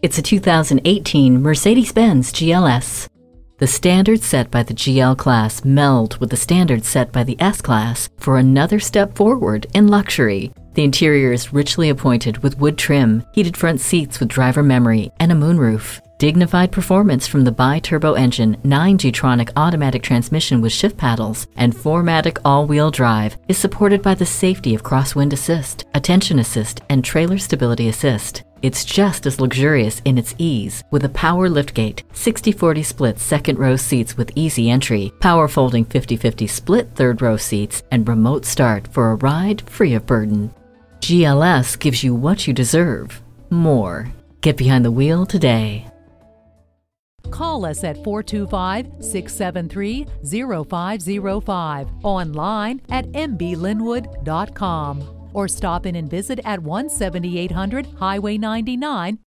It's a 2018 Mercedes-Benz GLS. The standards set by the GL-Class meld with the standards set by the S-Class for another step forward in luxury. The interior is richly appointed with wood trim, heated front seats with driver memory, and a moonroof. Dignified performance from the bi-turbo engine, 9G-tronic automatic transmission with shift paddles, and 4MATIC all-wheel drive is supported by the safety of crosswind assist, attention assist, and trailer stability assist. It's just as luxurious in its ease with a power liftgate, 60/40 split second-row seats with easy entry, power folding 50/50 split third-row seats, and remote start for a ride free of burden. GLS gives you what you deserve, more. Get behind the wheel today. Call us at 425-673-0505, online at mblynwood.com. Or stop in and visit at 17800 Highway 99.